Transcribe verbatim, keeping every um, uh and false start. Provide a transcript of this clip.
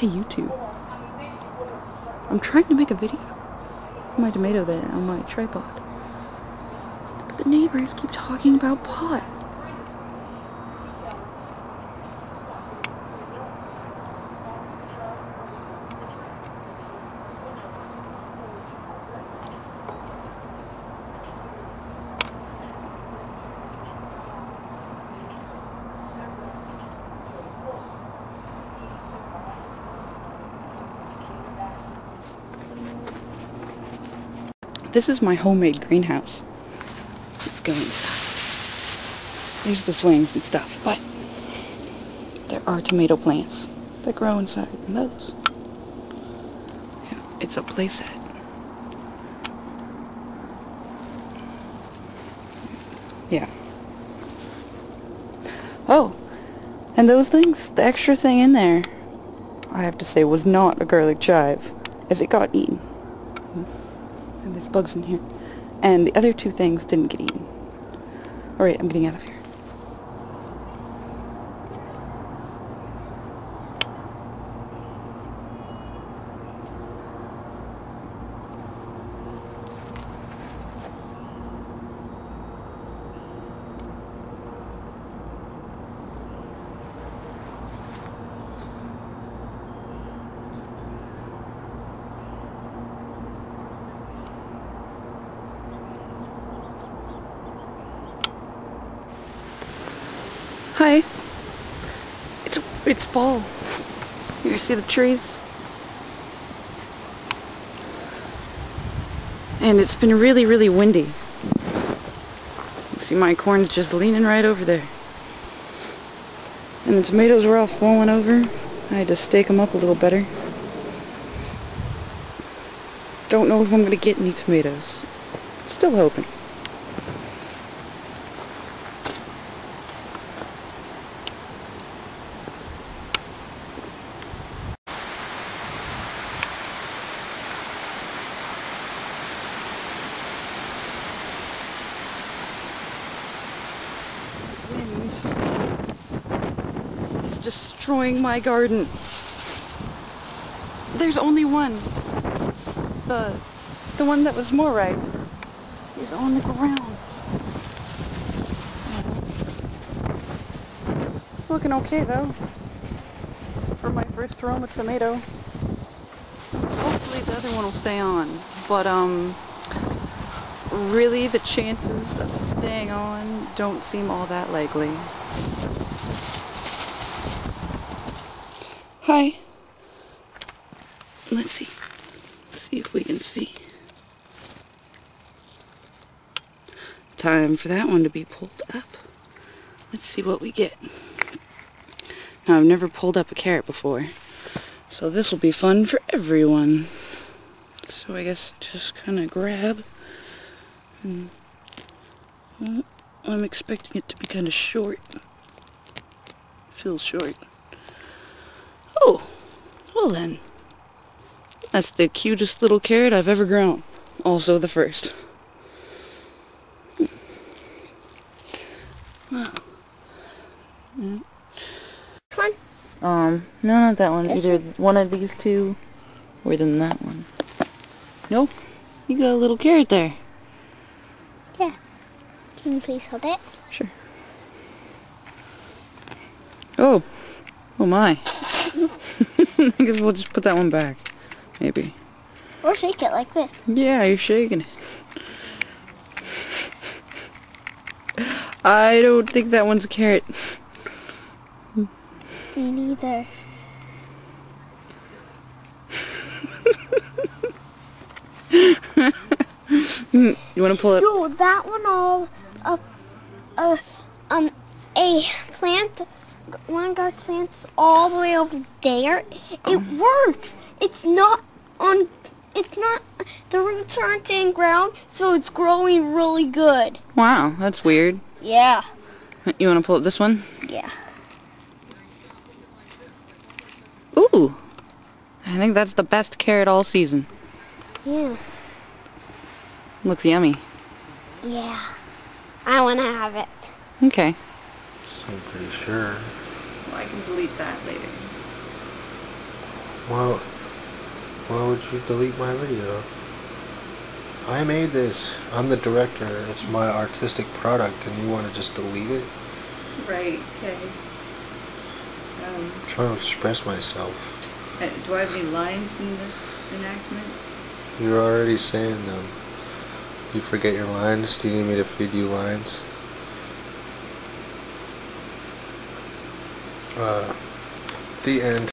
Hey YouTube, I'm trying to make a video. My tomato there on my tripod, but the neighbors keep talking about pot. This is my homemade greenhouse. Let's go inside. There's the swings and stuff, but there are tomato plants that grow inside and those. Yeah, it's a playset. Yeah. Oh, and those things, the extra thing in there, I have to say, was not a garlic chive, as it got eaten. And there's bugs in here. And the other two things didn't get eaten. Alright, I'm getting out of here. Hi. It's it's fall. You see the trees? And it's been really, really windy. You see my corn's just leaning right over there. And the tomatoes were all falling over. I had to stake them up a little better. Don't know if I'm gonna get any tomatoes. Still hoping. It's destroying my garden. There's only one. The the one that was more ripe is on the ground. It's looking okay though for my first Roma tomato. Hopefully the other one will stay on, but um really the chances of staying on don't seem all that likely. Hi. Let's see. Let's see if we can see. Time for that one to be pulled up. Let's see what we get. Now I've never pulled up a carrot before, so this will be fun for everyone. So I guess just kind of grab. And I'm expecting it to be kind of short. Feels short. Oh, well then. That's the cutest little carrot I've ever grown. Also the first. Well. Mm. Come on. Um, no, not that one. Either one of these two, or then that one. Nope. You got a little carrot there. Yeah. Can you please hold it? Sure. Oh. Oh my. I guess we'll just put that one back. Maybe. Or shake it like this. Yeah, you're shaking it. I don't think that one's a carrot. Me neither. You want to pull it? No, that one all uh, uh, um a plant one got plants all the way over there. It works. It's not on. It's not. The roots aren't in ground, so it's growing really good. Wow, that's weird. Yeah. You want to pull up this one? Yeah. Ooh, I think that's the best carrot all season. Yeah. Looks yummy. Yeah. I want to have it. Okay. So I'm pretty sure. Well, I can delete that later. Why, why would you delete my video? I made this. I'm the director. It's my artistic product, and you want to just delete it? Right. Okay. Um, I'm trying to express myself. Uh, do I have any lines in this enactment? You're already saying them. You forget your lines. Do you need me to feed you lines? Uh, the end.